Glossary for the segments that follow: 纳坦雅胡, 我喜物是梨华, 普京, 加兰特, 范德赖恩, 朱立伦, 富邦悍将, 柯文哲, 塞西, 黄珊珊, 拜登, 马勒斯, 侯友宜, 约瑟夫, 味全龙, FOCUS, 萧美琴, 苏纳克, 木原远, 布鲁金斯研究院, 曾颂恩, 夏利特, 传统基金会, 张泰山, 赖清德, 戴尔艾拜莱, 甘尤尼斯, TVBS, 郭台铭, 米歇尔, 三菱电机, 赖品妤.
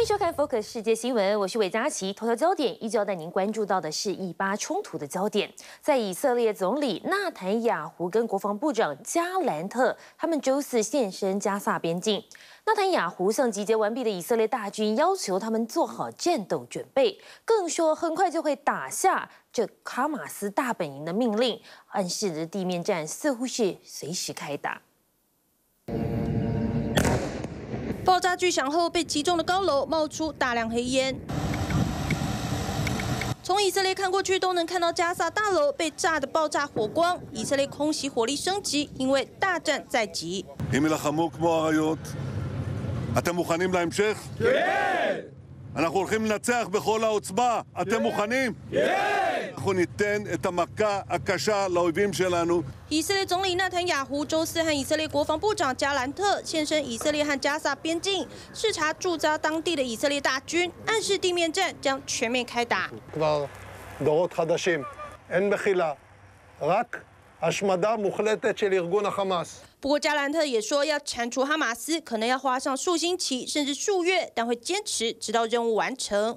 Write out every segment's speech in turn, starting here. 欢迎收看《Focus 世界新闻》，我是韦佳琪。头条焦点依旧带您关注到的是以巴冲突的焦点，在以色列总理纳坦雅胡跟国防部长加兰特他们周四现身加萨边境。 纳坦雅胡向集结完毕的以色列大军要求他们做好战斗准备，更说很快就会打下这哈马斯大本营的命令，暗示着地面战似乎是随时开打。爆炸巨响后，被击中的高楼冒出大量黑烟。 从以色列看过去，都能看到加萨大楼被炸的爆炸火光。以色列空袭火力升级，因为大战在即。以色列总理纳坦雅胡周四和以色列国防部长加兰特现身以色列和加萨边境，视察驻扎当地的以色列大军，暗示地面战将全面开打。 不过，加兰特也说，要铲除哈马斯可能要花上数星期甚至数月，但会坚持直到任务完成。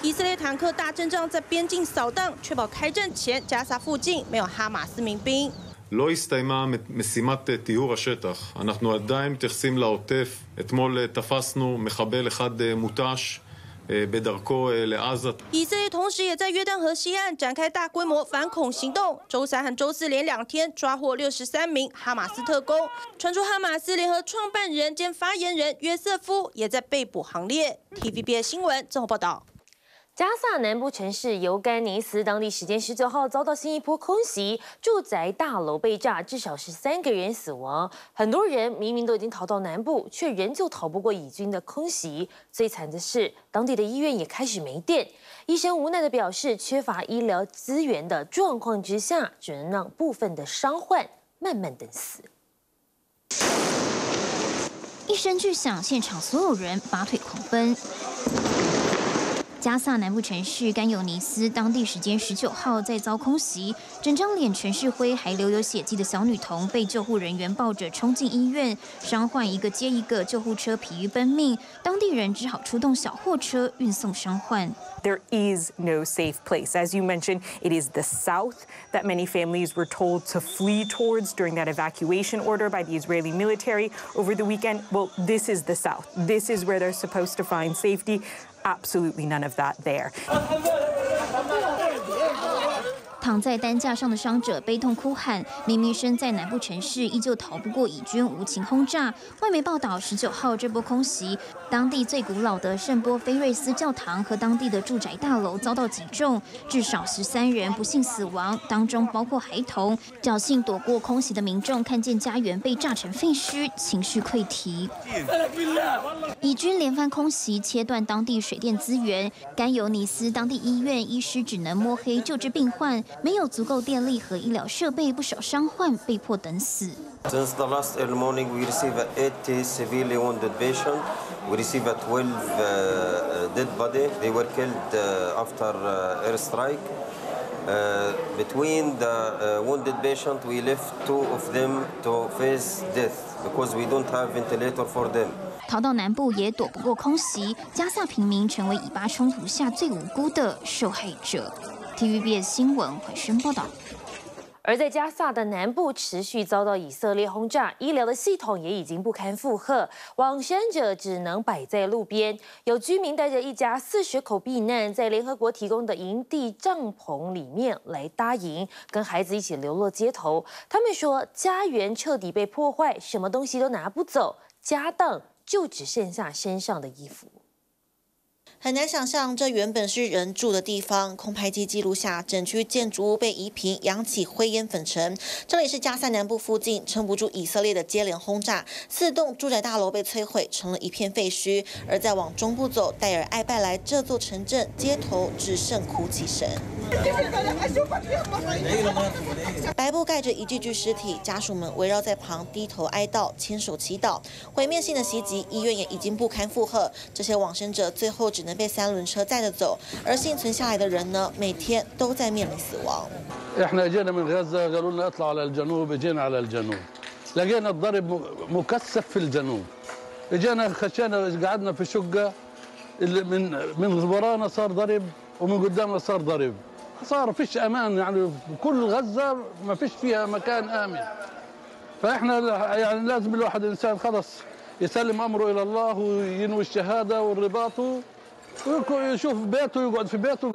以色列坦克大阵仗在边境扫荡，确保开战前加沙附近没有哈马斯民兵。 לא הסתיימה משימת טיהור השטח. אנחנו עדיין מתייחסים לעוטף. אתמול תפסנו מחבל אחד מותש בדרכו לעזה. 以色列同时也在约旦河西岸展开大规模反恐行动。周三和周四连两天抓获63名哈马斯特工。传出哈马斯联合创办人兼发言人约瑟夫也在被捕行列。TVBS 新闻综合报道。 加萨南部城市尤甘尼斯，当地时间19号遭到新一波空袭，住宅大楼被炸，至少13个人死亡。很多人明明都已经逃到南部，却仍旧逃不过以军的空袭。最惨的是，当地的医院也开始没电。医生无奈地表示，缺乏医疗资源的状况之下，只能让部分的伤患慢慢等死。 一声巨响，现场所有人拔腿狂奔。 加萨南部城市甘尤尼斯，当地时间19号再遭空袭，整张脸全是灰，还留有血迹的小女童被救护人员抱着冲进医院，伤患一个接一个，救护车疲于奔命，当地人只好出动小货车运送伤患。 There is no safe place. As you mentioned, it is the south that many families were told to flee towards during that evacuation order by the Israeli military over the weekend. Well, this is the south. This is where they're supposed to find safety. Absolutely none of that there. 躺在担架上的伤者悲痛哭喊，明明身在南部城市，依旧逃不过以军无情轰炸。外媒报道，19号这波空袭，当地最古老的圣波菲瑞斯教堂和当地的住宅大楼遭到击中，至少13人不幸死亡，当中包括孩童。侥幸躲过空袭的民众看见家园被炸成废墟，情绪溃堤。以军连番空袭，切断当地水电资源，甘尤尼斯当地医院医师只能摸黑救治病患。 没有足够电力和医疗设备，不少伤患被迫等死。Since the last early morning, we received 80 severely wounded patients. We received 12 dead bodies. They were killed after airstrike. Between the wounded patients, we left 2 of them to face death because we don't have ventilator for them. 逃到南部也躲不过空袭，加萨平民成为以巴冲突下最无辜的受害者。 TVBS 新闻怀生报道。而在加萨的南部持续遭到以色列轰炸，医疗的系统也已经不堪负荷，往生者只能摆在路边。有居民带着一家40口避难，在联合国提供的营地帐篷里面来搭营，跟孩子一起流落街头。他们说，家园彻底被破坏，什么东西都拿不走，家当就只剩下身上的衣服。 很难想象，这原本是人住的地方，空拍机记录下整区建筑物被夷平，扬起灰烟粉尘。这里是加萨南部附近，撑不住以色列的接连轰炸，4栋住宅大楼被摧毁，成了一片废墟。而再往中部走，戴尔艾拜莱这座城镇街头只剩哭泣声。白布盖着一具具尸体，家属们围绕在旁低头哀悼，牵手祈祷。毁灭性的袭击，医院也已经不堪负荷，这些往生者最后只能。能被三轮车载着走，而幸存下来的人呢，每天都在面临死亡。 لقينا الضرب مكثف في الجنوب. اجينا خشينا قعدنا في شقه اللي من ورانا صار ضرب ومن قدامنا صار ضرب. صار فيش امان يعني كل غزه ما فيش فيها مكان امن. فاحنا يعني لازم الواحد الانسان خلص يسلم امره الى الله وينوي الشهاده والرباط ويشوف بيته ويقعد في بيته.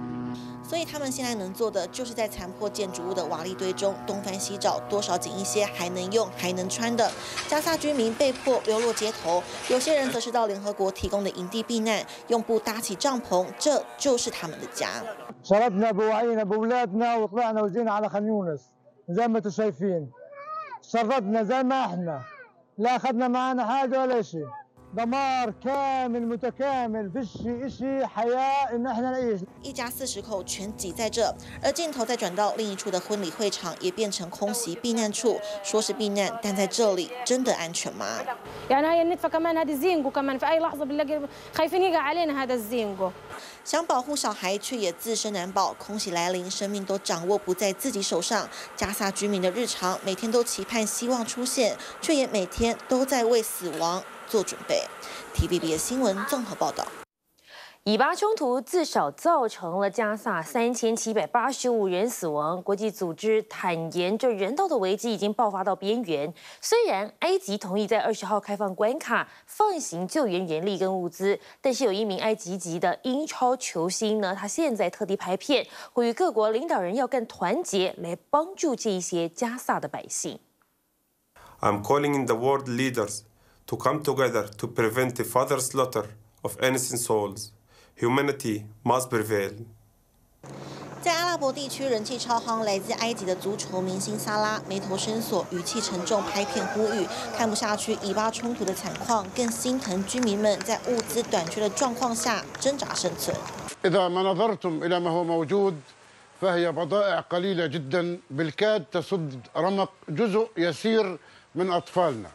所以他们现在能做的，就是在残破建筑物的瓦砾堆中东翻西找，多少捡一些还能用、还能穿的。加沙居民被迫流落街头，有些人则是到联合国提供的营地避难，用布搭起帐篷，这就是他们的家。一家40口全挤在这，而镜头再转到另一处的婚礼会场，也变成空袭避难处。说是避难，但在这里真的安全吗？想保护小孩，却也自身难保。空袭来临，生命都掌握不在自己手上。加沙居民的日常，每天都期盼希望出现，却也每天都在为死亡 做准备。TVBS 新闻综合报道，以巴冲突至少造成了加萨3785人死亡。国际组织坦言，这人道的危机已经爆发到边缘。虽然埃及同意在20号开放关卡，放行救援人力跟物资，但是有一名埃及籍的英超球星呢，他现在特地拍片，呼吁各国领导人要更团结，来帮助这一些加萨的百姓。I'm calling in the world leaders to come together to prevent the further slaughter of innocent souls. Humanity must prevail. 在阿拉伯地区人气超夯，来自埃及的足球明星萨拉眉头深锁，语气沉重，拍片呼吁看不下去以巴冲突的惨况，更心疼居民们在物资短缺的状况下挣扎生存。إذا ما نظرتم إلى ما هو موجود فهي بضائع قليلة جدا بالكاد تسد رمق جزء يسير من أطفالنا.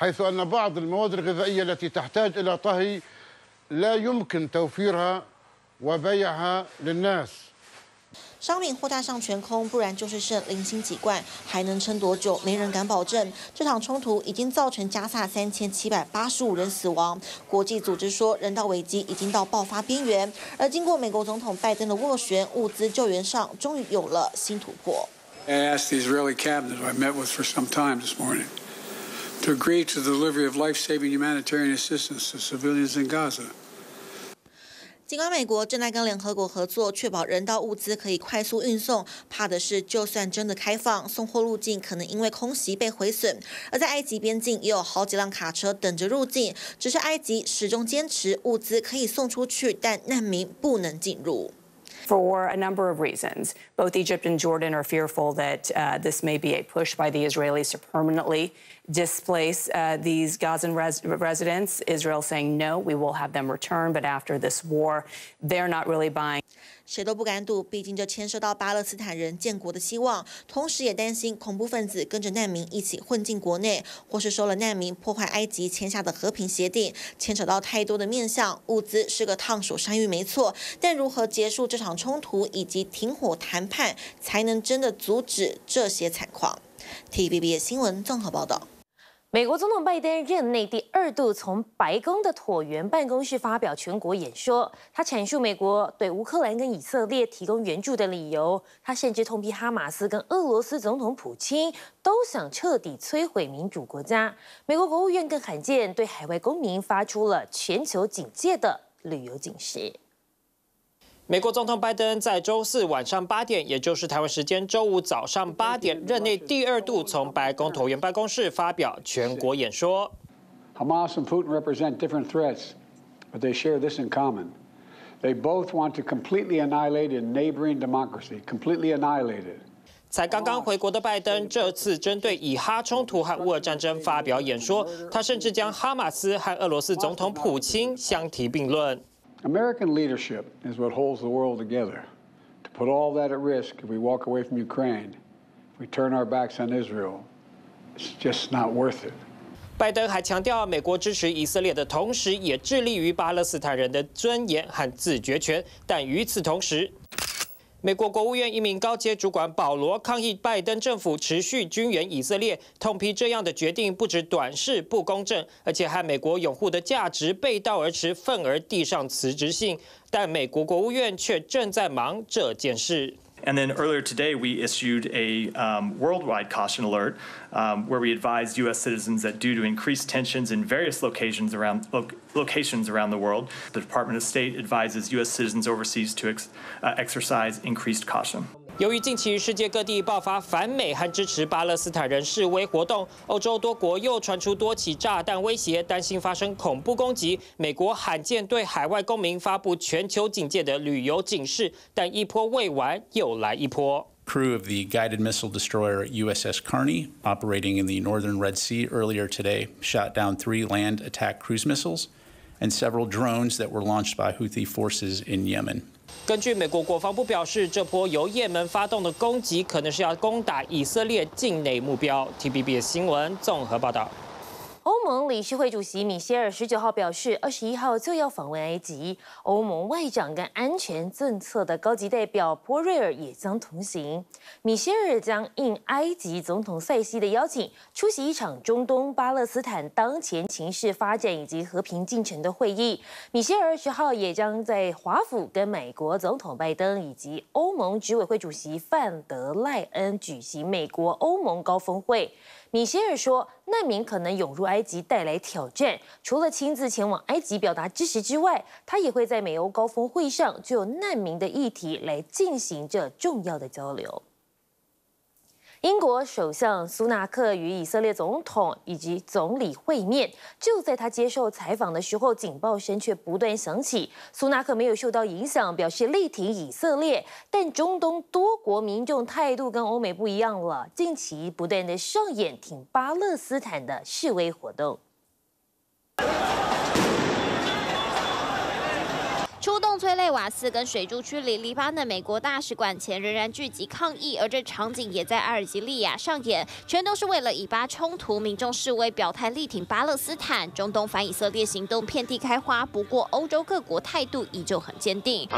حيث أن بعض المواد الغذائية التي تحتاج إلى طهي لا يمكن توفيرها وبيعها للناس. 商品货架上全空，不然就是剩0星几罐，还能撑多久？没人敢保证。这场冲突已经造成加萨3785人死亡。国际组织说，人道危机已经到爆发边缘。而经过美国总统拜登的斡旋，物资救援上终于有了新突破。I asked the Israeli cabinet I met with for some time this morning to agree to the delivery of life-saving humanitarian assistance to civilians in Gaza. 尽管美国正在跟联合国合作，确保人道物资可以快速运送，怕的是就算真的开放，送货路径可能因为空袭被毁损。而在埃及边境也有好几辆卡车等着入境，只是埃及始终坚持物资可以送出去，但难民不能进入。 For a number of reasons. Both Egypt and Jordan are fearful that this may be a push by the Israelis to permanently displace these Gazan residents. Israel saying, no, we will have them return, but after this war, they're not really buying. 谁都不敢赌，毕竟这牵涉到巴勒斯坦人建国的希望，同时也担心恐怖分子跟着难民一起混进国内，或是收了难民破坏埃及签下的和平协定，牵扯到太多的面向。物资是个烫手山芋，没错，但如何结束这场冲突以及停火谈判，才能真的阻止这些惨况。TVBS 新闻综合报道。 美国总统拜登任内第2度从白宫的椭圆办公室发表全国演说，他阐述美国对乌克兰跟以色列提供援助的理由，他甚至痛批哈马斯跟俄罗斯总统普京都想彻底摧毁民主国家。美国国务院更罕见对海外公民发出了全球警戒的旅游警示。 美国总统拜登在周四晚上8点，也就是台湾时间周五早上8点，任内第2度从白宫椭圆办公室发表全国演说。Hamas and Putin represent different threats, but they share this in common: they both want to completely annihilate a neighboring democracy, completely annihilate it. 才刚刚回国的拜登，这次针对以哈冲突和乌俄战争发表演说，他甚至将哈马斯和俄罗斯总统普京相提并论。 American leadership is what holds the world together. To put all that at risk if we walk away from Ukraine, if we turn our backs on Israel, it's just not worth it. 拜登还强调，美国支持以色列的同时，也致力于巴勒斯坦人的尊严和自决权。但与此同时， 美国国务院一名高阶主管保罗抗议拜登政府持续军援以色列，痛批这样的决定不止短视不公正，而且和美国拥护的价值背道而驰，愤而递上辞职信。但美国国务院却正在忙这件事。 And then earlier today, we issued a worldwide caution alert where we advised U.S. citizens that due to increased tensions in various locations around the world, the Department of State advises U.S. citizens overseas to exercise increased caution. 由于近期世界各地爆发反美和支持巴勒斯坦人示威活动，欧洲多国又传出多起炸弹威胁，担心发生恐怖攻击。美国罕见对海外公民发布全球警戒的旅游警示，但一波未完，又来一波。Crew of the guided missile destroyer USS Kearney, operating in the northern Red Sea earlier today, shot down 3 land attack cruise missiles and several drones that were launched by Houthi forces in Yemen. 根据美国国防部表示，这波由也门发动的攻击可能是要攻打以色列境内目标。TVBS 新闻综合报道。欧盟理事会主席米歇尔19号表示，21号就要访问埃及，欧盟外长跟安全政策的高级代表波瑞尔也将同行。米歇尔将应埃及总统塞西的邀请，出席一场中东巴勒斯坦当前情势发展以及和平进程的会议。米歇尔20号也将在华府跟美国总统拜登以及欧盟执委会主席范德赖恩举行美国欧盟高峰会。 米歇尔说，难民可能涌入埃及带来挑战。除了亲自前往埃及表达支持之外，他也会在美欧高峰会上就难民的议题来进行这重要的交流。 英国首相苏纳克与以色列总统以及总理会面，就在他接受采访的时候，警报声却不断响起。苏纳克没有受到影响，表示力挺以色列，但中东多国民众态度跟欧美不一样了，近期不断的上演挺巴勒斯坦的示威活动。 出动催泪瓦斯跟水柱驱离黎巴嫩美国大使馆前，仍然聚集抗议，而这场景也在阿尔及利亚上演，全都是为了以巴冲突，民众示威表态力挺巴勒斯坦，中东反以色列行动遍地开花。不过，欧洲各国态度依旧很坚定。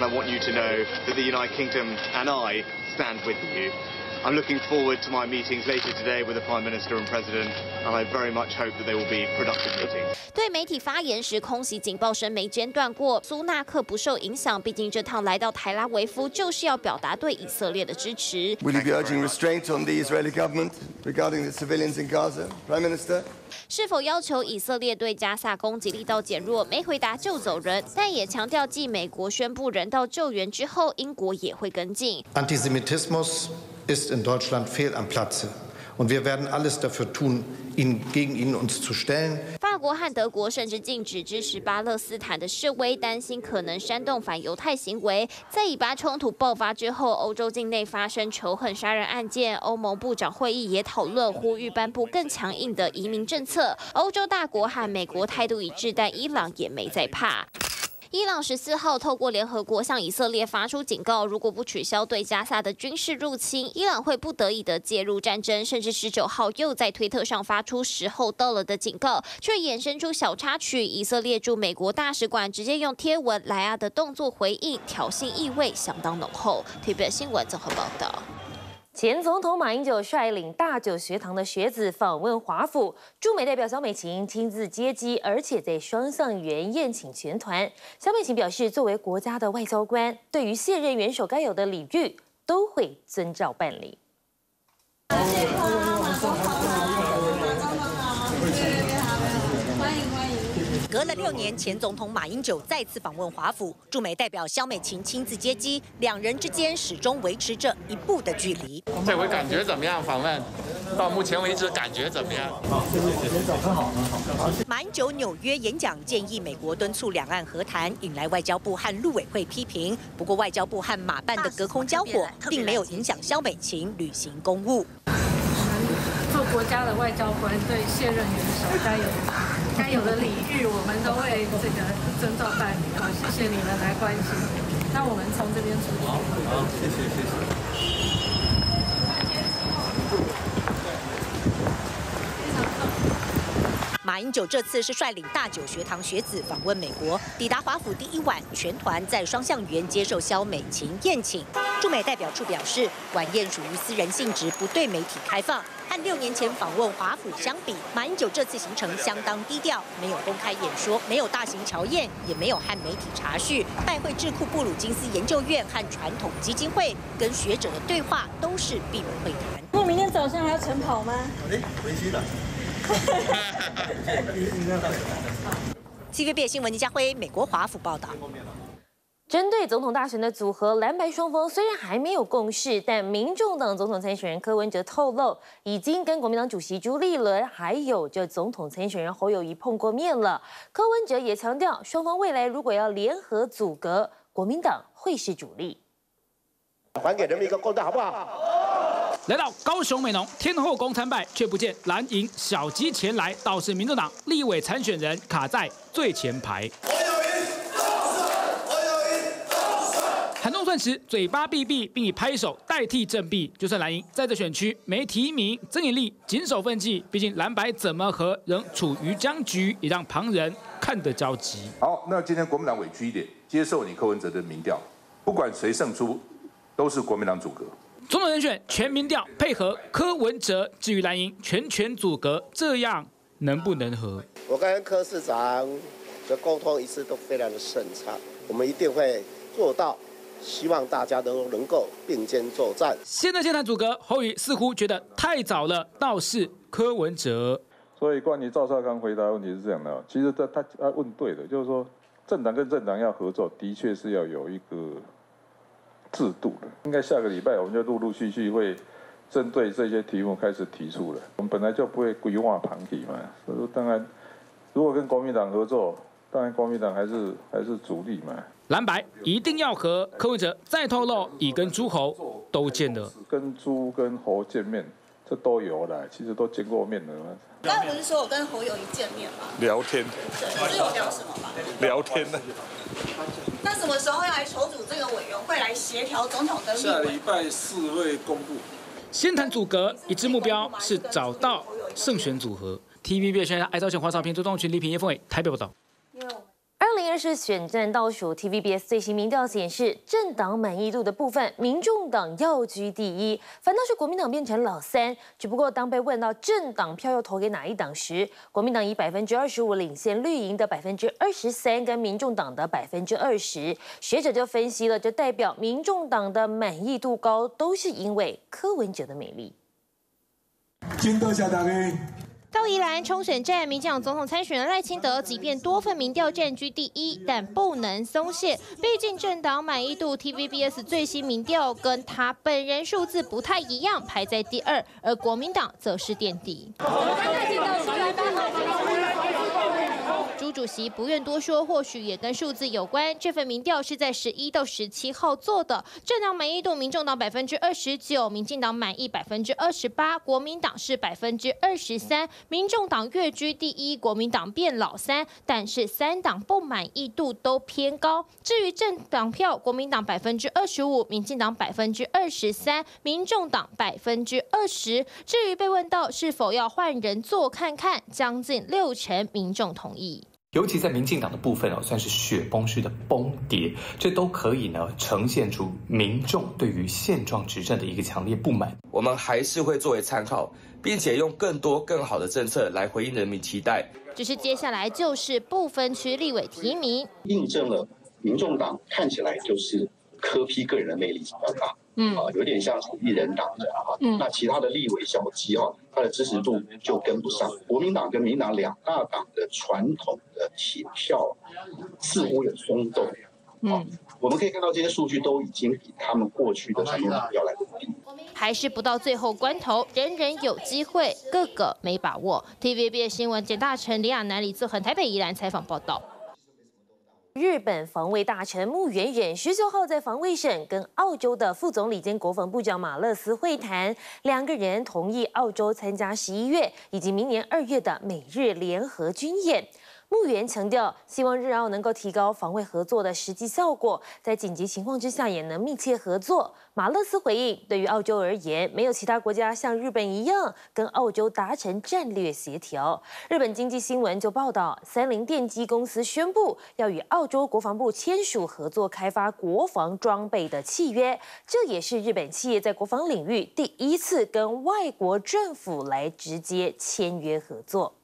I'm looking forward to my meetings later today with the Prime Minister and President, and I very much hope that they will be productive meetings. 对媒体发言时，空袭警报声没间断过。苏纳克不受影响，毕竟这趟来到台拉维夫就是要表达对以色列的支持。Will you be urging restraint on the Israeli government regarding the civilians in Gaza, Prime Minister? 是否要求以色列对加萨攻击力道减弱？没回答就走人，但也强调，继美国宣布人道救援之后，英国也会跟进。Antisemitismus ist in Deutschland fehl am Platze. Und wir werden alles dafür tun, gegen ihn uns zu stellen. 法国和德国甚至禁止支持巴勒斯坦的示威，担心可能煽动反犹太行为。在以巴冲突爆发之后，欧洲境内发生仇恨杀人案件，欧盟部长会议也讨论呼吁颁布更强硬的移民政策。欧洲大国和美国态度一致，但伊朗也没在怕。 伊朗14号透过联合国向以色列发出警告，如果不取消对加萨的军事入侵，伊朗会不得已的介入战争。甚至19号又在推特上发出时候到了的警告，却衍生出小插曲。以色列驻美国大使馆直接用贴文莱阿的动作回应，挑衅意味相当浓厚。TVBS 新闻综合报道。 前总统马英九率领大九学堂的学子访问华府，驻美代表萧美琴亲自接机，而且在双橡园宴请全团。萧美琴表示，作为国家的外交官，对于卸任元首该有的礼遇都会遵照办理。隔了6年，前总统马英九再次访问华府，驻美代表萧美琴亲自接机，两人之间始终维持着一步的距离。这回感觉怎么样？访问到目前为止感觉怎么样？马英九纽约演讲建议美国敦促两岸和谈，引来外交部和陆委会批评。不过外交部和马办的隔空交火，并没有影响萧美琴履行公务。做国家的外交官，对卸任元首该有的礼遇，我们都会这个遵照办理啊！谢谢你们来关心，那我们从这边出去。好，谢谢，谢谢。马马英九这次是率领大九学堂学子访问美国，抵达华府第一晚，全团在双橡园接受萧美琴宴请。驻美代表处表示，晚宴属于私人性质，不对媒体开放。 和6年前访问华府相比，马英九这次行程相当低调，没有公开演说，没有大型侨宴，也没有和媒体茶叙。拜会智库布鲁金斯研究院和传统基金会，跟学者的对话都是闭门会谈。那明天早上还要晨跑吗？哎，回去了。TVB 新闻林家辉，美国华府报道。 针对总统大选的组合蓝白双方虽然还没有共识，但民众党总统参选人柯文哲透露，已经跟国民党主席朱立伦还有总统参选人侯友宜碰过面了。柯文哲也强调，双方未来如果要联合组阁，国民党会是主力。还给人民一个公道，好不好？来到高雄美浓天后宫参拜，却不见蓝营小鸡前来，倒是民众党立委参选人卡在最前排。 喊动算时，嘴巴闭闭，并以拍手代替振臂。就算蓝营在这选区没提名，曾以力谨守奋计。毕竟蓝白怎么和仍处于僵局，也让旁人看得焦急。好，那今天国民党委屈一点，接受你柯文哲的民调，不管谁胜出，都是国民党组阁。总统人选全民调配合柯文哲，至于蓝营全组阁，这样能不能和？我跟柯市长的沟通一直都非常的顺畅，我们一定会做到。 希望大家都能够并肩作战。现在谈组阁，侯友宜似乎觉得太早了，倒是柯文哲。所以关于赵少康回答问题是这样的，其实他问对的，就是说政党跟政党要合作，的确是要有一个制度的。应该下个礼拜我们就陆续会针对这些题目开始提出了。我们本来就不会规划旁体嘛，所以说当然如果跟国民党合作，当然国民党还是主力嘛。 蓝白一定要和柯文哲再透露，已跟诸侯都见了，跟诸跟侯见面，这都有了，其实都见过面了。那不是说我跟侯友宜见面吗？聊天。对，是有聊什么吗？聊天呢。那什么时候要来筹组这个委员会来协调总统跟？下礼拜4会公布。先谈组阁，一致目标是找到胜选组合。TVB 宣传爱造型黄少平、周东群、李品、叶凤伟，台北报道。 2024选战倒数 ，TVBS 最新民调显示，政党满意度的部分，民众党要居第一，反倒是国民党变成老三。只不过当被问到政党票要投给哪一党时，国民党以25%领先绿营的23%跟民众党的20%。学者就分析了，这代表民众党的满意度高，都是因为柯文哲的魅力。真多谢大家。 到宜兰冲选战，民进党总统参选人赖清德，即便多份民调占据第一，但不能松懈。毕竟政党满意度 ，TVBS 最新民调跟他本人数字不太一样，排在第2，而国民党则是垫底。朱主席不愿多说，或许也跟数字有关。这份民调是在11到17号做的，政党满意度，民众党29%，民进党满意28%，国民党是23%。 民众党跃居第1，国民党变老三，但是三党不满意度都偏高。至于政党票，国民党25%，民进党23%，民众党20%。至于被问到是否要换人做看看，将近60%民众同意。 尤其在民进党的部分哦，算是雪崩式的崩跌，这都可以呢呈现出民众对于现状执政的一个强烈不满。我们还是会作为参考，并且用更多更好的政策来回应人民期待。只是接下来就是不分区立委提名，印证了民众党看起来就是柯 P 个人的魅力比较大。 有点像是一人党的啊，那其他的立委小鸡啊，他的支持度就跟不上。国民党跟民党两大党的传统的铁票似乎有松动，我们可以看到这些数据都已经比他们过去的传统党要来得低。还是不到最后关头，人人有机会，个个没把握。TVB 新闻简大成、李亚男、李自恒台北宜兰采访报道。 日本防卫大臣木原远19号在防卫省跟澳洲的副总理兼国防部长马勒斯会谈，两个人同意澳洲参加11月以及明年2月的美日联合军演。幕员强调，希望日澳能够提高防卫合作的实际效果，在紧急情况之下也能密切合作。马勒斯回应，对于澳洲而言，没有其他国家像日本一样跟澳洲达成战略协调。日本经济新闻就报道，三菱电机公司宣布要与澳洲国防部签署合作开发国防装备的契约，这也是日本企业在国防领域第一次跟外国政府来直接签约合作。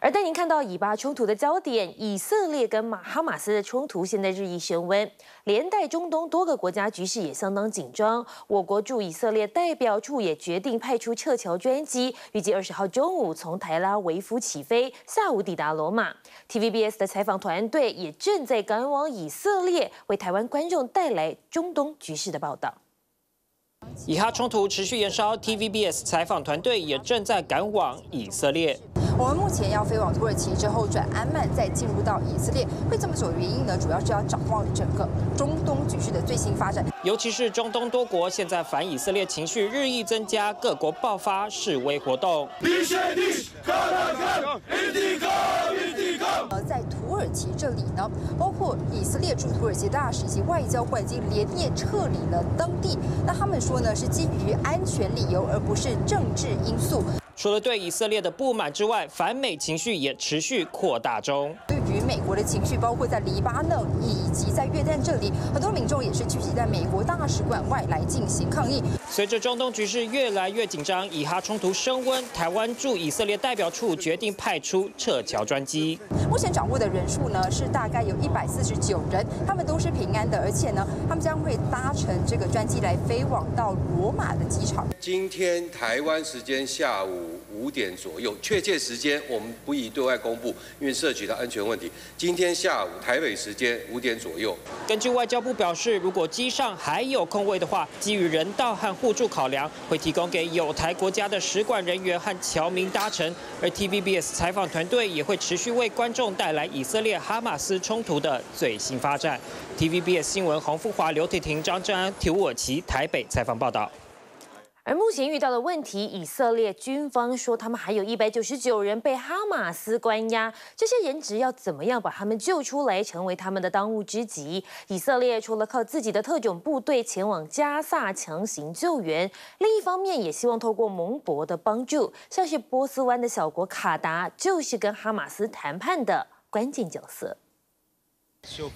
而带您看到以巴冲突的焦点，以色列跟哈马斯的冲突现在日益升温，连带中东多个国家局势也相当紧张。我国驻以色列代表处也决定派出撤侨专机，预计20号中午从台拉维夫起飞，下午抵达罗马。TVBS 的采访团队也正在赶往以色列，为台湾观众带来中东局势的报道。 以哈冲突持续延烧 ，TVBS 采访团队也正在赶往以色列。我们目前要飞往土耳其，之后转安曼，再进入到以色列。会这么久的原因呢？主要是要掌握整个中东局势的最新发展。尤其是中东多国现在反以色列情绪日益增加，各国爆发示威活动。 在土耳其这里呢，包括以色列驻土耳其大使以及外交官已经连夜撤离了当地。那他们说呢，是基于安全理由，而不是政治因素。除了对以色列的不满之外，反美情绪也持续扩大中。对于美国的情绪，包括在黎巴嫩以及在约旦这里，很多民众也是聚集在美国大使馆外来进行抗议。随着中东局势越来越紧张，以哈冲突升温，台湾驻以色列代表处决定派出撤侨专机。 目前掌握的人数呢是大概有149人，他们都是平安的，而且呢，他们将会搭乘这个专机来飞往到罗马的机场。今天台湾时间下午5点左右，确切时间我们不宜对外公布，因为涉及到安全问题。今天下午台北时间5点左右。根据外交部表示，如果机上还有空位的话，基于人道和互助考量，会提供给友台国家的使馆人员和侨民搭乘。而 TVBS 采访团队也会持续为观众 带来以色列哈马斯冲突的最新发展。TVBS 新闻洪富华、刘铁婷、张正安、土耳其台北采访报道。而目前遇到的问题，以色列军方说他们还有199人被哈马斯关押，这些人质要怎么样把他们救出来，成为他们的当务之急？以色列除了靠自己的特种部队前往加萨强行救援，另一方面也希望透过盟国的帮助，像是波斯湾的小国卡达，就是跟哈马斯谈判的关键角色。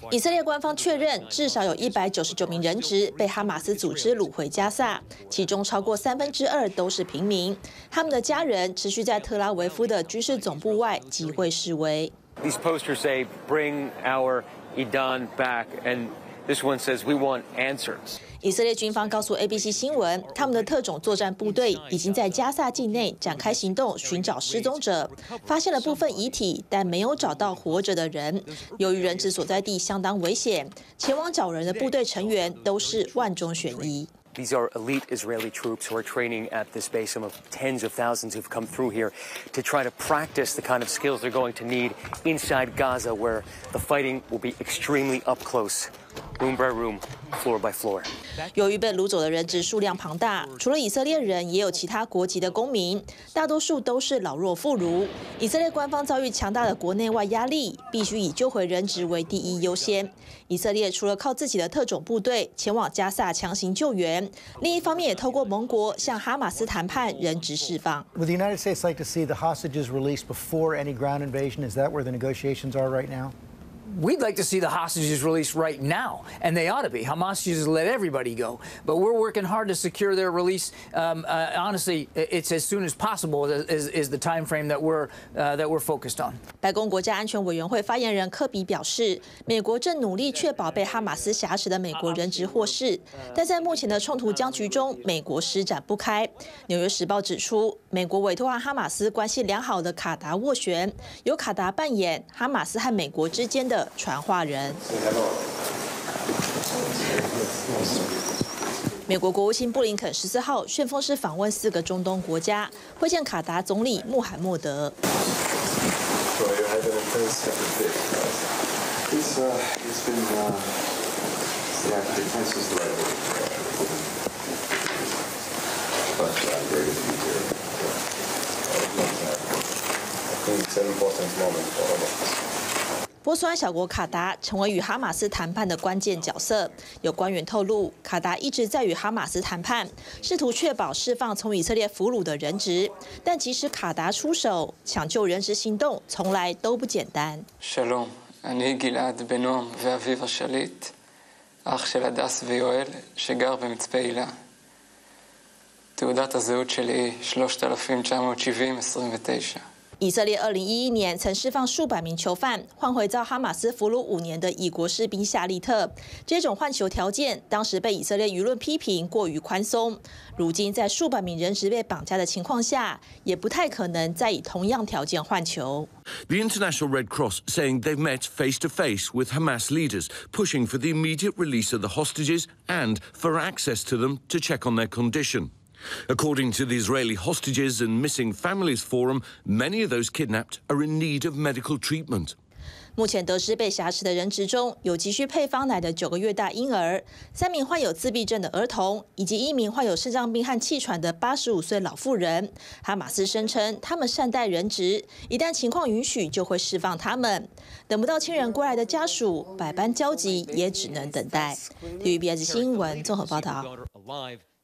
以色列官方确认，至少有199名人质被哈马斯组织掳回加萨，其中超过2/3都是平民。他们的家人持续在特拉维夫的军事总部外集会示威。 以色列军方告诉 ABC 新闻，他们的特种作战部队已经在加萨境内展开行动，寻找失踪者，发现了部分遗体，但没有找到活着的人。由于人质所在地相当危险，前往找人的部队成员都是万中选一。 These are elite Israeli troops who are training at this base. Some of tens of thousands who've come through here to try to practice the kind of skills they're going to need inside Gaza, where the fighting will be extremely up close, room by room, floor by floor. 由于被掳走的人质数量庞大，除了以色列人，也有其他国籍的公民，大多数都是老弱妇孺。以色列官方遭遇强大的国内外压力，必须以救回人质为第一优先。以色列除了靠自己的特种部队前往加萨强行救援， 另一方面，也透过盟国向哈马斯谈判人质释放。Would the United States like to see the hostages released before any ground invasion? Is that where the negotiations are right now? We'd like to see the hostages released right now, and they ought to be. Hamas just let everybody go, but we're working hard to secure their release. Honestly, it's as soon as possible is the time frame that we're focused on. 白宫国家安全委员会发言人科比表示，美国正努力确保被哈马斯挟持的美国人质获释，但在目前的冲突僵局中，美国施展不开。《纽约时报》指出，美国委托和哈马斯关系良好的卡达斡旋，由卡达扮演哈马斯和美国之间的 传话人。美国国务卿布林肯14号旋风式访问4个中东国家，会见卡达总理穆罕默德。 But I'm very happy to be here. think it's an important moment for all of us. 波斯湾小国卡达成为与哈马斯谈判的关键角色。有官员透露，卡达一直在与哈马斯谈判，试图确保释放从以色列俘虏的人质。但即使卡达出手，抢救人质行动从来都不简单。שלום, אני גלעד בנועם ואביב השליט, אח של הדס ויואל שגר במצפה הילה. תעודת הזהות שלי 397029. 以色列2011年曾释放数百名囚犯，换回遭哈马斯俘虏5年的以国士兵夏利特。这种换囚条件当时被以色列舆论批评过于宽松，如今在数百名人质被绑架的情况下，也不太可能再以同样条件换囚。 The International Red Cross saying they've met face-to-face with Hamas leaders, pushing for the immediate release of the hostages and for access to them to check on their condition. According to the Israeli Hostages and Missing Families Forum, many of those kidnapped are in need of medical treatment. 目前得知被挟持的人质中有急需配方奶的9个月大婴儿、3名患有自闭症的儿童，以及1名患有肾脏病和气喘的85岁老妇人。哈马斯声称他们善待人质，一旦情况允许就会释放他们。等不到亲人归来的家属，百般焦急，也只能等待。TVBS 新闻综合报道。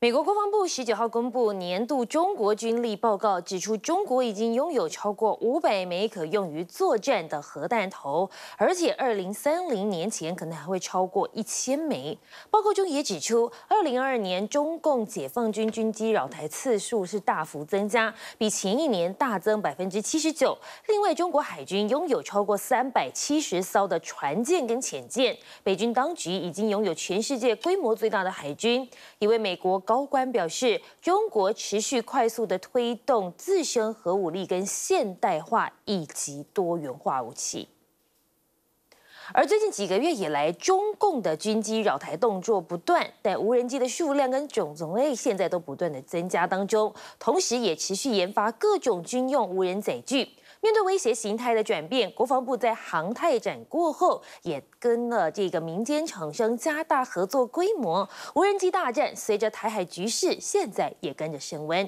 美国国防部19号公布年度中国军力报告，指出中国已经拥有超过500枚可用于作战的核弹头，而且2030年前可能还会超过1000枚。报告中也指出，2022年中共解放军军机扰台次数是大幅增加，比前一年大增79%。另外，中国海军拥有超过370艘的船舰跟潜舰，北军当局已经拥有全世界规模最大的海军。一位美国高官表示，中国持续快速地推动自身核武力跟现代化以及多元化武器。 而最近几个月以来，中共的军机扰台动作不断，但无人机的数量跟种类现在都不断的增加当中，同时也持续研发各种军用无人载具。面对威胁形态的转变，国防部在航太展过后，也跟了这个民间厂商加大合作规模。无人机大战随着台海局势，现在也跟着升温。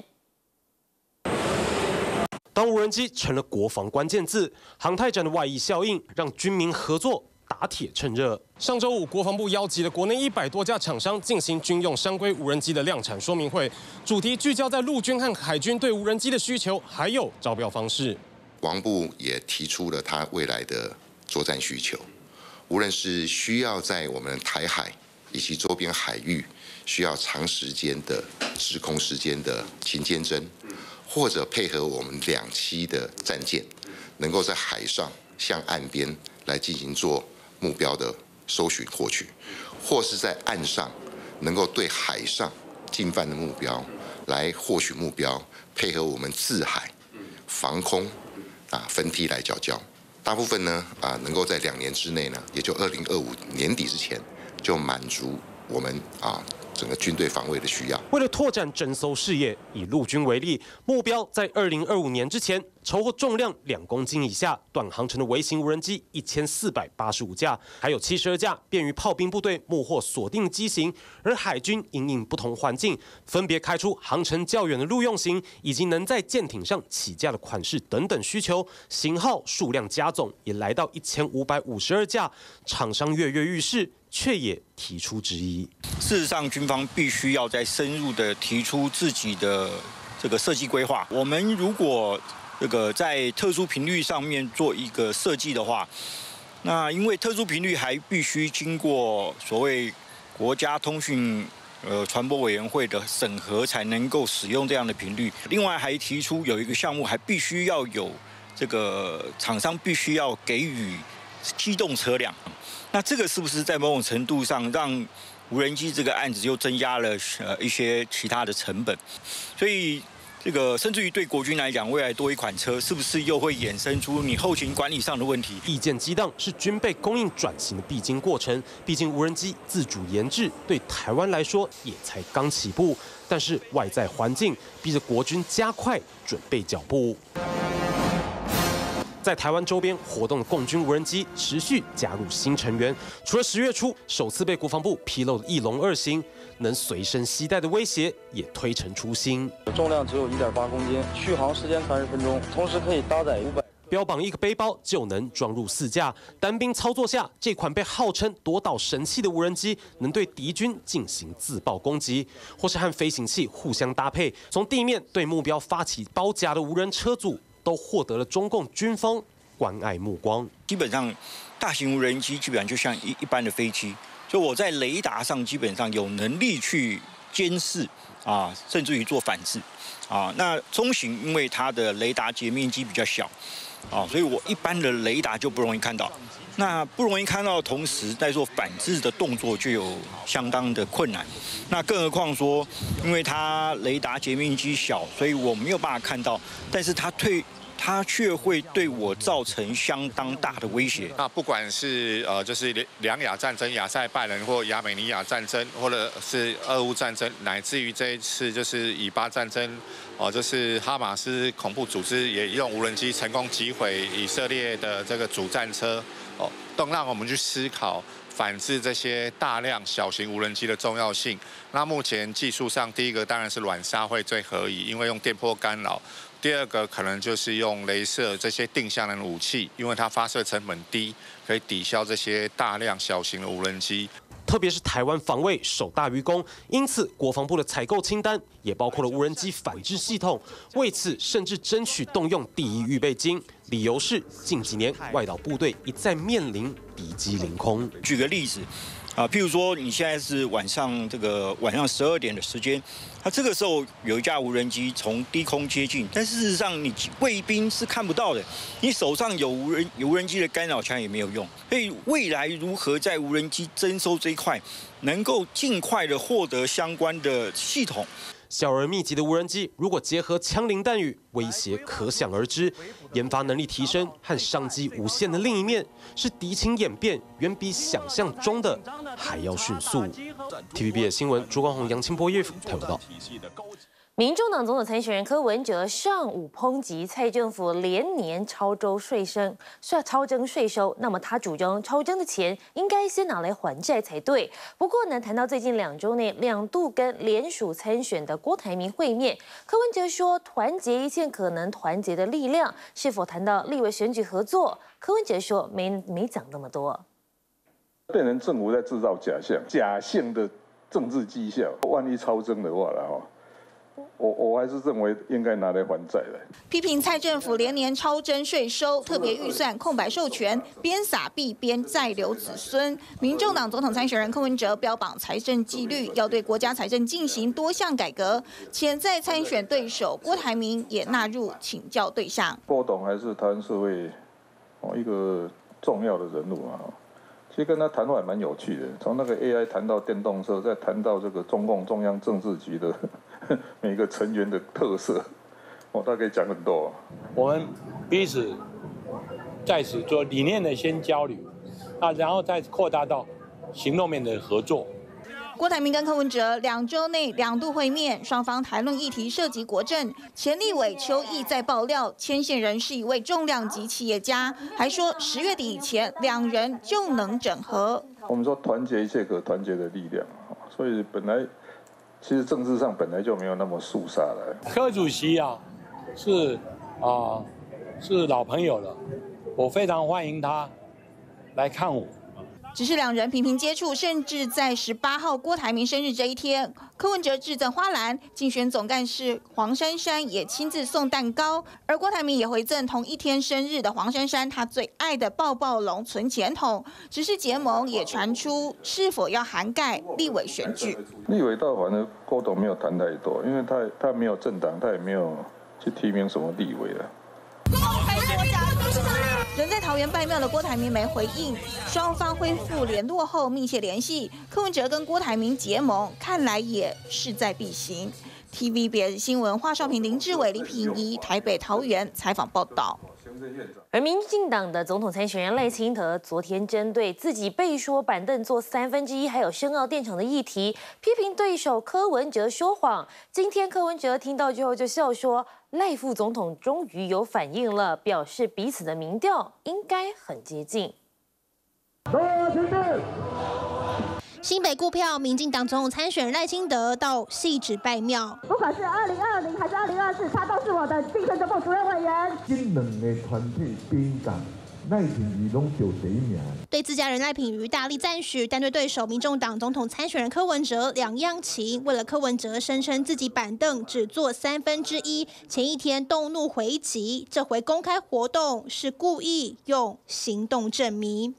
当无人机成了国防关键字，航太展的外溢效应让军民合作打铁趁热。上周五，国防部邀集了国内100多家厂商进行军用商规无人机的量产说明会，主题聚焦在陆军和海军对无人机的需求，还有招标方式。国防部也提出了他未来的作战需求，无论是需要在我们台海以及周边海域需要长时间的滞空时间的勤监侦。 或者配合我们2栖的战舰，能够在海上向岸边来进行做目标的搜寻获取，或是在岸上能够对海上进犯的目标来获取目标，配合我们自海、防空分批来缴交。大部分呢能够在2年之内呢，也就2025年底之前就满足我们整个军队防卫的需要。为了拓展征搜事业，以陆军为例，目标在2025年之前筹获重量2公斤以下、短航程的微型无人机1485架，还有72架，便于炮兵部队目获锁定机型。而海军因应不同环境，分别开出航程较远的陆用型，以及能在舰艇上起架的款式等等需求，型号数量加总也来到1552架，厂商跃跃欲试。 却也提出质疑。事实上，军方必须要再深入地提出自己的这个设计规划。我们如果这个在特殊频率上面做一个设计的话，那因为特殊频率还必须经过所谓国家通讯传播委员会的审核，才能够使用这样的频率。另外还提出有一个项目，还必须要有这个厂商必须要给予机动车辆。 那这个是不是在某种程度上让无人机这个案子又增加了一些其他的成本？所以这个甚至于对国军来讲，未来多一款车是不是又会衍生出你后勤管理上的问题？意见激荡是军备供应转型的必经过程，毕竟无人机自主研制对台湾来说也才刚起步，但是外在环境逼着国军加快准备脚步。 在台湾周边活动的共军无人机持续加入新成员，除了10月初首次被国防部披露的翼龙2型，能随身携带的威胁也推陈出新。重量只有1.8公斤，续航时间30分钟，同时可以搭载500。标榜一个背包就能装入4架。单兵操作下，这款被号称夺岛神器的无人机，能对敌军进行自爆攻击，或是和飞行器互相搭配，从地面对目标发起包夹的无人车组，都获得了中共军方关爱目光。基本上，大型无人机基本上就像一般的飞机，所以我在雷达上基本上有能力去监视。 啊，甚至于做反制，啊，那中型因为它的雷达截面积比较小，啊，所以我一般的雷达就不容易看到。那不容易看到的同时，在做反制的动作就有相当的困难。那更何况说，因为它雷达截面积小，所以我没有办法看到，但是它却会对我造成相当大的威胁。那不管是就是两亚战争、亚塞拜然或亚美尼亚战争，或者是俄乌战争，乃至于这一次就是以巴战争，就是哈马斯恐怖组织也用无人机成功击毁以色列的这个主战车，都让我们去思考反制这些大量小型无人机的重要性。那目前技术上，第一个当然是软杀会最合宜，因为用电波干扰。 第二个可能就是用雷射这些定向能武器，因为它发射成本低，可以抵消这些大量小型的无人机。特别是台湾防卫守大于攻，因此国防部的采购清单也包括了无人机反制系统。为此，甚至争取动用第一预备金，理由是近几年外岛部队一再面临敌机凌空。举个例子。 啊，譬如说你现在是晚上12点的时间，它这个时候有一架无人机从低空接近，但事实上你卫兵是看不到的，你手上有无人机的干扰枪也没有用，所以未来如何在无人机征收这一块，能够尽快的获得相关的系统。 小而密集的无人机，如果结合枪林弹雨，威胁可想而知。研发能力提升和商机无限的另一面，是敌情演变远比想象中的还要迅速。TVBS 新闻，朱光宏、杨清波、叶夫台报道。民众党总统参选人柯文哲上午抨击蔡政府连年超征税收，那么他主张超征的钱应该先拿来还债才对。不过呢，谈到最近2周内2度跟联署参选的郭台铭会面，柯文哲说团结一切可能团结的力量。是否谈到立委选举合作，柯文哲说没讲那么多，对人政府在制造假象的政治绩效，万一超征的话了哈。 我还是认为应该拿来还债的。批评蔡政府连年超征税收，特别预算空白授权，边撒币边再留子孙。民众党总统参选人柯文哲标榜财政纪律，要对国家财政进行多项改革。潜在参选对手郭台铭也纳入请教对象。郭董还是台湾社会一个重要的人物啊。 其实跟他谈话也蛮有趣的，从那个 AI 谈到电动车，再谈到这个中共中央政治局的每个成员的特色，我大概讲很多啊。我们彼此在此做理念的先交流，啊，然后再扩大到行动面的合作。 郭台铭跟柯文哲2周内2度会面，双方谈论议题涉及国政。前立委邱毅在爆料，牵线人是一位重量级企业家，还说10月底以前2人就能整合。我们说团结一切可团结的力量，所以本来其实政治上本来就没有那么肃杀了。柯主席啊，是老朋友了，我非常欢迎他来看我。 只是2人频频接触，甚至在18号郭台铭生日这一天，柯文哲致赠花篮，竞选总干事黄珊珊也亲自送蛋糕，而郭台铭也回赠同一天生日的黄珊珊她最爱的抱抱龙存钱筒。只是结盟也传出是否要涵盖立委选举，立委倒反正郭董没有谈太多，因为他没有政党，他也没有去提名什么立委了。 人在桃园拜庙的郭台铭没回应，双方恢复联络后密切联系。柯文哲跟郭台铭结盟，看来也势在必行。TVBS 新闻华少平、林志伟、李品仪，台北、桃园采访报道。 而民进党的总统参选人赖清德昨天针对自己被说板凳坐1/3，还有深澳电厂的议题，批评对手柯文哲说谎。今天柯文哲听到之后就笑说，赖副总统终于有反应了，表示彼此的民调应该很接近。新北顾票，民进党总统参选赖清德到汐止拜庙。不管是2020还是2024，他都是我的竞选总部主任委员。新人的团体兵长。 赖品妤拢91名，对自家人赖品妤大力赞许，但对对手民众党总统参选人柯文哲两样情。为了柯文哲声称自己板凳只坐1/3，前一天动怒回击，这回公开活动是故意用行动证明。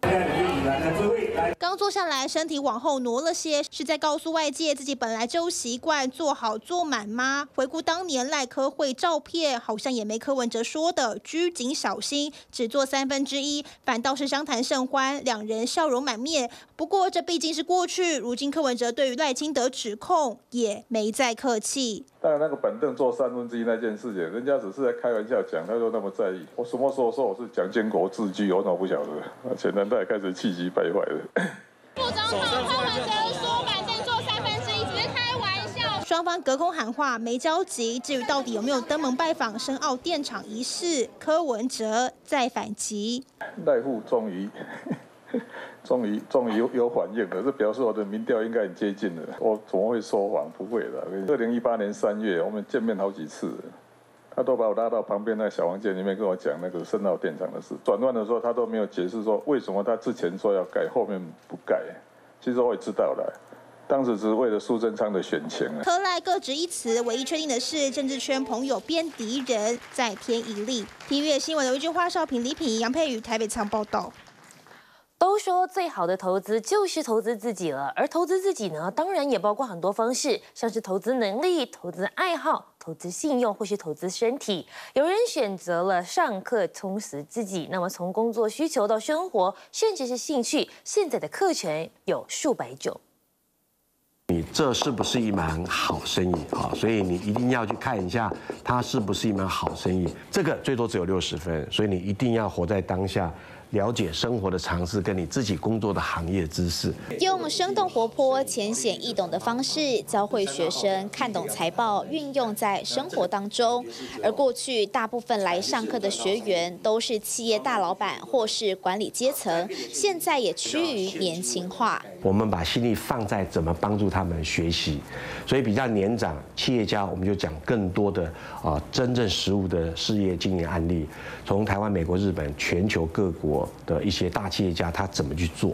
刚坐下来，身体往后挪了些，是在告诉外界自己本来就习惯坐好坐满吗？回顾当年赖柯会照片，好像也没柯文哲说的拘谨小心，只坐1/3。反倒是相谈甚欢，两人笑容满面。不过这毕竟是过去，如今柯文哲对于赖清德指控也没再客气。当然，那个板凳坐1/3那件事情，人家只是在开玩笑讲，他说那么在意。我什么时候说我是蒋经国自居，我怎么不晓得？前南代开始气急败坏了。副总统柯文哲说板凳坐1/3，只是开玩笑。双方隔空喊话没交集，至于到底有没有登门拜访深澳电厂一事，柯文哲。 再反击，赖副终于有反应了，这表示我的民调应该很接近了。我怎么会说谎？不会的。2018年3月我们见面好几次，他都把我拉到旁边那个小房间里面跟我讲那个深澳电厂的事。转弯的时候他都没有解释说为什么他之前说要盖，后面不盖。其实我也知道了。 当时只是为了苏贞昌的选情。柯赖各执一词，唯一确定的是，政治圈朋友变敌人，再添一例。TVBS新闻的一句话，邵平、李品、杨佩宇，台北场报道。都说最好的投资就是投资自己了，而投资自己呢，当然也包括很多方式，像是投资能力、投资爱好。 投资信用或是投资身体，有人选择了上课充实自己。那么从工作需求到生活，甚至是兴趣，现在的课程有数百种。你这是不是一门好生意啊？所以你一定要去看一下，它是不是一门好生意。这个最多只有60分，所以你一定要活在当下。 了解生活的常识，跟你自己工作的行业知识，用生动活泼、浅显易懂的方式，教会学生看懂财报，运用在生活当中。而过去大部分来上课的学员都是企业大老板或是管理阶层，现在也趋于年轻化。我们把心力放在怎么帮助他们学习，所以比较年长企业家，我们就讲更多的真正实务的事业经营案例，从台湾、美国、日本，全球各国。 的一些大企业家他怎么去做？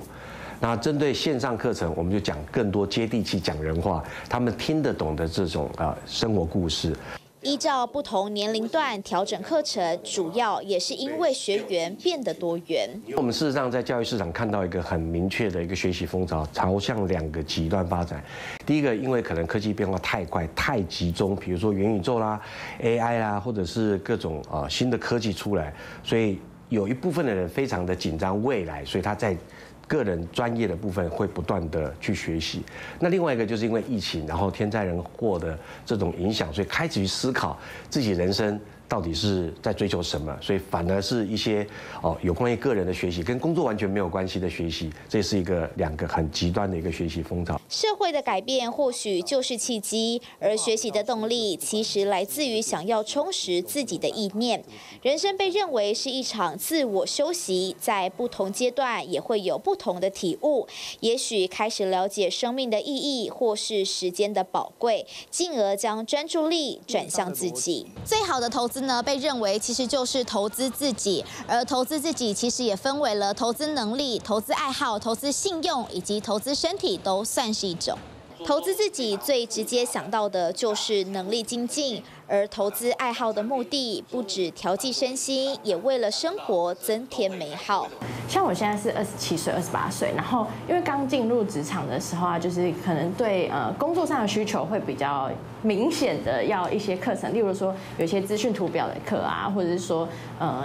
那针对线上课程，我们就讲更多接地气、讲人话，他们听得懂的这种生活故事。依照不同年龄段调整课程，主要也是因为学员变得多元。我们事实上在教育市场看到一个很明确的一个学习风潮，朝向2个极端发展。第一个，因为可能科技变化太快、太集中，比如说元宇宙啦、AI 啦，或者是各种新的科技出来，所以。 有一部分的人非常的紧张未来，所以他在个人专业的部分会不断的去学习。那另外一个就是因为疫情，然后天灾人祸的这种影响，所以开始去思考自己人生到底是在追求什么。所以反而是一些有关于个人的学习，跟工作完全没有关系的学习，这是2个很极端的一个学习风潮。社会的改变或许就是契机，而学习的动力其实来自于想要充实自己的意念。人生被认为是一场自我修习，在不同阶段也会有不同的体悟，也许开始了解生命的意义，或是时间的宝贵，进而将专注力转向自己。最好的投资呢，被认为其实就是投资自己，而投资自己其实也分为了投资能力、投资爱好、投资信用以及投资身体，都算是一种。 投资自己最直接想到的就是能力精进，而投资爱好的目的不止调剂身心，也为了生活增添美好。像我现在是27岁、28岁，然后因为刚进入职场的时候啊，就是可能对工作上的需求会比较明显的要一些课程，例如说有一些资讯图表的课啊，或者是说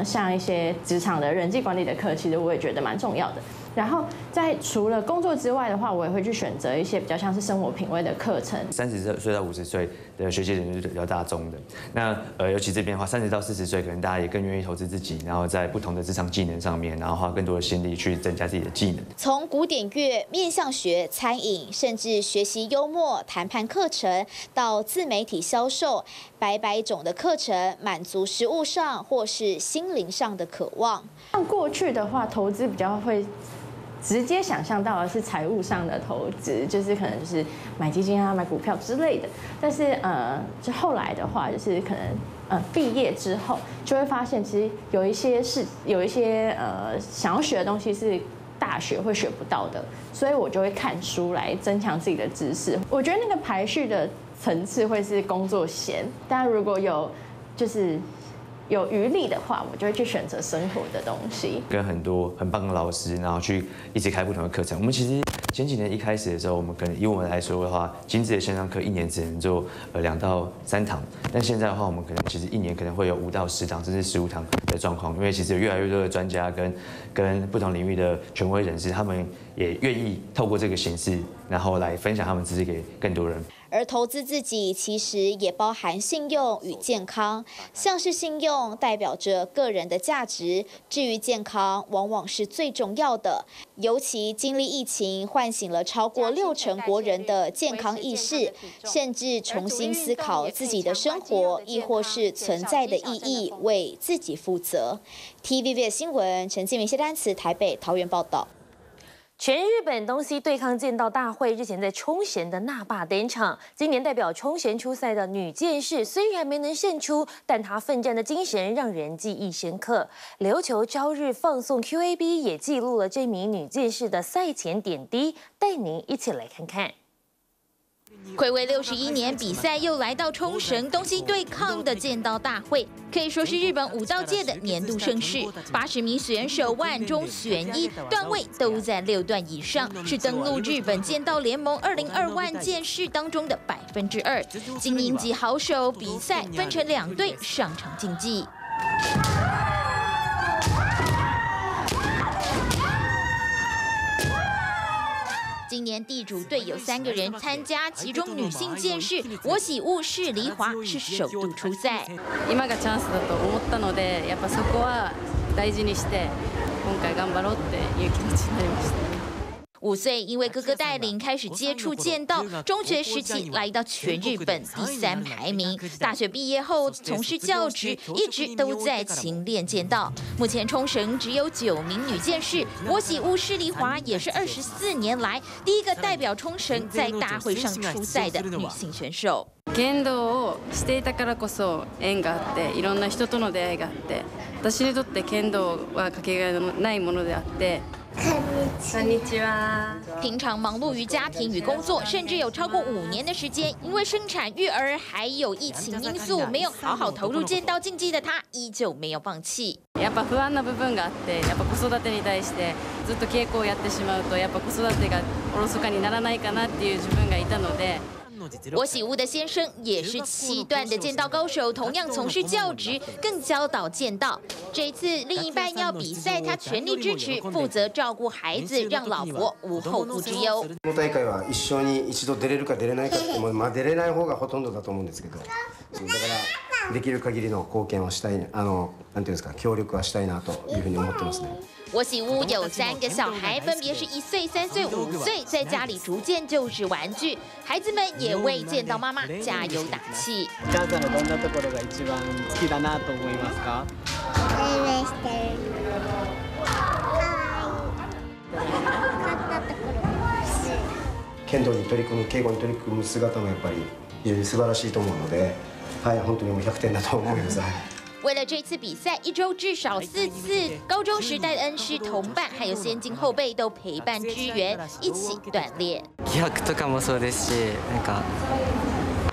像一些职场的人际管理的课，其实我也觉得蛮重要的。 然后在除了工作之外的话，我也会去选择一些比较像是生活品味的课程。30岁到50岁的学习人是比较大众的。那尤其这边的话，30到40岁可能大家也更愿意投资自己，然后在不同的职场技能上面，然后花更多的心力去增加自己的技能。从古典乐、面向学、餐饮，甚至学习幽默、谈判课程，到自媒体销售，百种的课程满足食物上或是心灵上的渴望。像过去的话，投资比较会。直接想象到的是财务上的投资，就是可能就是买基金啊、买股票之类的。但是就后来的话，就是可能毕业之后就会发现，其实有一些想要学的东西是大学会学不到的，所以我就会看书来增强自己的知识。我觉得那个排序的层次会是工作先，但如果有就是。有余力的话，我就会去选择生活的东西，跟很多很棒的老师，然后去一直开不同的课程。我们其实前几年一开始的时候，我们可能以我们来说的话，精致的线上课一年只能做2到3堂，但现在的话，我们可能其实一年可能会有5到10堂，甚至15堂的状况，因为其实有越来越多的专家跟不同领域的权威人士，他们也愿意透过这个形式，然后来分享他们自己给更多人。 而投资自己其实也包含信用与健康，像是信用代表着个人的价值，至于健康往往是最重要的。尤其经历疫情，唤醒了超过60%国人的健康意识，甚至重新思考自己的生活，亦或是存在的意义，为自己负责。TVB 新闻陈建明、谢丹慈台北、桃园报道。 全日本东西对抗剑道大会日前在冲绳的那霸登场。今年代表冲绳出赛的女剑士虽然没能胜出，但她奋战的精神让人记忆深刻。琉球朝日放送 QAB 也记录了这名女剑士的赛前点滴，带您一起来看看。 暌违61年，比赛又来到冲绳东西对抗的剑道大会，可以说是日本武道界的年度盛事。80名选手万中选一，段位都在6段以上，是登陆日本剑道联盟2020万剑士当中的2%。精英级好手比赛分成2队上场竞技。 今年地主队有3个人参加，其中女性剑士我喜物是梨华是首度出赛。今がチャンスだと思ったので、やっぱそこは大事にして今回頑張ろうっていう気持ちになりました。 5岁，因为哥哥带领开始接触剑道，中学时期来到全日本第3排名。大学毕业后从事教职，一直都在勤练剑道。目前冲绳只有9名女剑士，我喜物是梨华也是24年来第一个代表冲绳在大会上出赛的女性选手。 剣道をしていたからこそ縁があっていろんな人との出会いがあって私にとって剣道はかけがえのないものであって。 平常忙碌于家庭与工作，甚至有超过5年的时间，因为生产、育儿还有疫情因素，没有好好投入剑道竞技的她，依旧没有放弃。やっぱ不安な部分があって、やっぱ子育てに対してずっと稽古をやってしまうと、やっぱ子育てがおろそかにならないかなっていう自分がいたので。 我喜物的先生也是7段的剑道高手，同样从事教职，更教导剑道。这一次另一半要比赛，他全力支持，负责照顾孩子，让老婆无后顾之忧。この大会は一生に一度出れるか出れないかってもまあ出れない方がほとんどだと思うんですけど、だからできる限りの貢献をしたい、なんていうんですか、協力はしたいなというふうに思ってますね。 我喜屋有3个小孩，分别是1岁、3岁、5岁，在家里逐渐就是玩具。孩子们也为剑道妈妈加油打气。お母さんのどんなところが一番好きだなと思いますか？剣道に取り組む、稽古に取り組む姿もやっぱり非常に素晴らしいと思うので、はい、本当にもう100点だと思います。 为了这次比赛，1周至少4次，高中时代的恩师、同伴，还有先进后辈都陪伴支援，一起锻炼。気迫とかもそうですし、なんか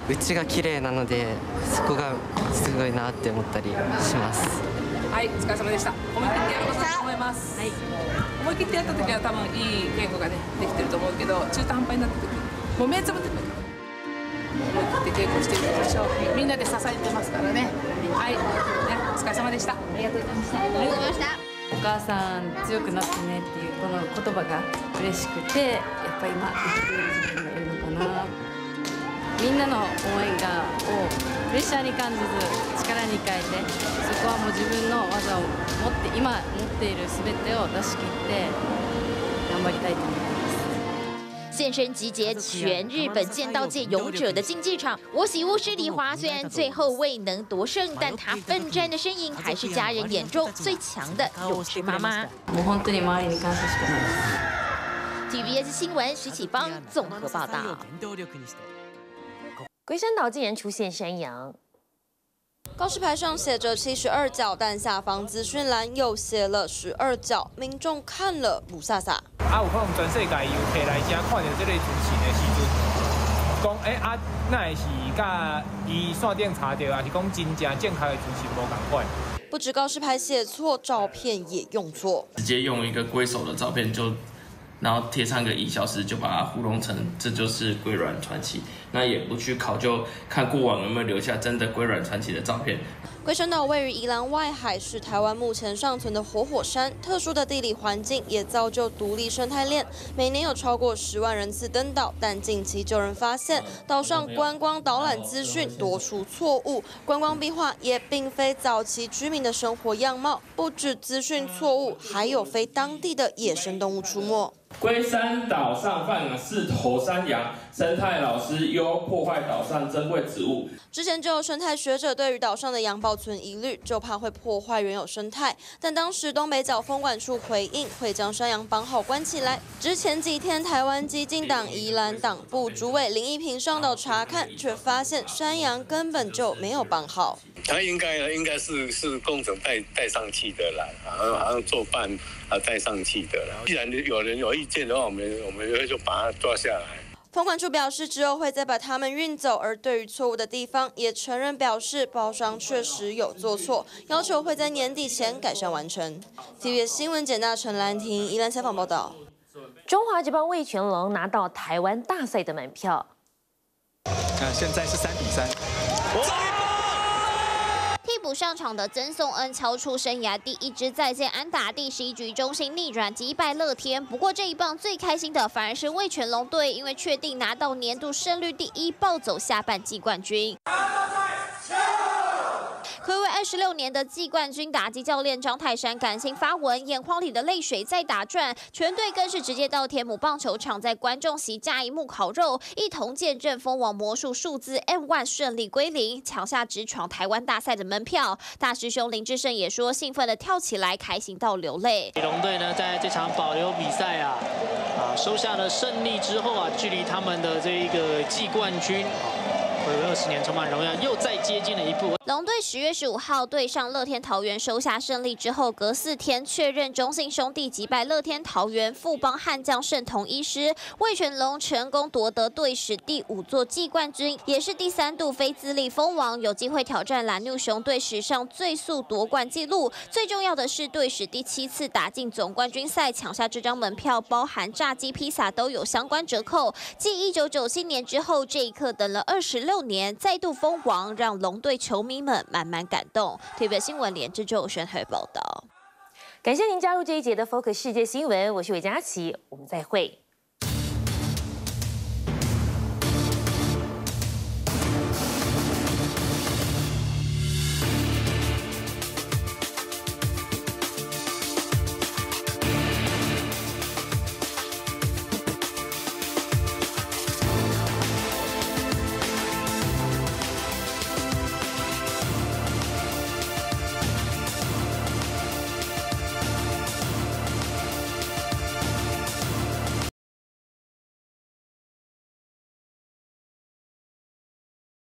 うちが綺麗なので、そこがすごいなって思ったりします。はい、お疲れ様でした。思い切ってやろうと思います。はい。思い切ってやった時は多分いい言語がねできてると思うけど、中途半端になった時、もう目つぶってくる。 みんなで支えてますからね。はい、お疲れ様でした。ありがとうございました。ありがとうございました。お母さん強くなってねっていうこの言葉が嬉しくて、やっぱ今生きてる自分がいるのかな。みんなの応援がをプレッシャーに感じず力に変えて、そこはもう自分の技を持って今持っている全てを出し切って頑張りたいと思います。 现身集结全日本剑道界勇者的竞技场，我喜屋是梨华虽然最后未能夺胜，但她奋战的身影还是家人眼中最强的勇士妈妈。TBS 新闻徐启邦综合报道。龟山岛竟然出现山羊。 告示牌上写着72脚，但下方资讯栏又写了12脚，民众看了不飒飒。啊，有可能全世界游客来遮看到这类资讯的时阵，讲啊，那是甲伊线顶查到，还是讲真正健康的资讯无同款。不止告示牌写错，照片也用错，直接用一个龟手的照片就。 然后贴上个1小时，就把它糊弄成这就是龟卵传奇，那也不去考究看过往有没有留下真的龟卵传奇的照片。龟山岛位于宜兰外海，是台湾目前尚存的活火山，特殊的地理环境也造就独立生态链。每年有超过10万人次登岛，但近期就有人发现岛上观光导览资讯多出错误，观光壁画也并非早期居民的生活样貌。不止资讯错误，还有非当地的野生动物出没。 龟山岛上放养4头山羊，生态老师又破坏岛上珍贵植物。之前就有生态学者对于岛上的羊保存疑虑，就怕会破坏原有生态。但当时东北角风管处回应，会将山羊绑好关起来。之前几天，台湾基进党宜兰党部主委林义平上岛查看，却发现山羊根本就没有绑好。他应该是工程带上去的啦，好像做饭带上去的啦。既然有人有 意见的话，我们就把它抓下来。风管处表示，之后会再把他们运走。而对于错误的地方，也承认表示包商确实有做错，要求会在年底前改善完成。TVBS 新闻简大陈兰婷宜兰采访报道。中华职棒味全龙拿到台湾大赛的门票。看，现在是3比3。替补上场的曾颂恩敲出生涯第1支再见安打，第11局中信逆转击败乐天。不过这一棒最开心的反而是味全龙队，因为确定拿到年度胜率第1，暴走下半季冠军。 暌违26年的季冠军打击教练张泰山感性发文，眼眶里的泪水在打转。全队更是直接到天母棒球场，在观众席架一幕烤肉，一同见证封王魔术数字 M1 顺利归零，抢下直闯台湾大赛的门票。大师兄林志胜也说，兴奋的跳起来，开心到流泪。龙队呢，在这场保留比赛收下了胜利之后距离他们的这一个季冠军。 20年充满荣耀，又再接近了一步。龙队10月15号对上乐天桃园收下胜利之后，隔4天确认中信兄弟击败乐天桃园，富邦悍将圣同医师，味全龙成功夺得队史第5座季冠军，也是第3度非自力封王，有机会挑战蓝牛熊队史上最速夺冠纪录。最重要的是，队史第7次打进总冠军赛，抢下这张门票，包含炸鸡、披萨都有相关折扣。继1997年之后，这一刻等了26年再度封王，让龙队球迷们满满感动。TVBS 新闻连志周深海报道。感谢您加入这一节的 Focus 世界新闻，我是韦佳琪，我们再会。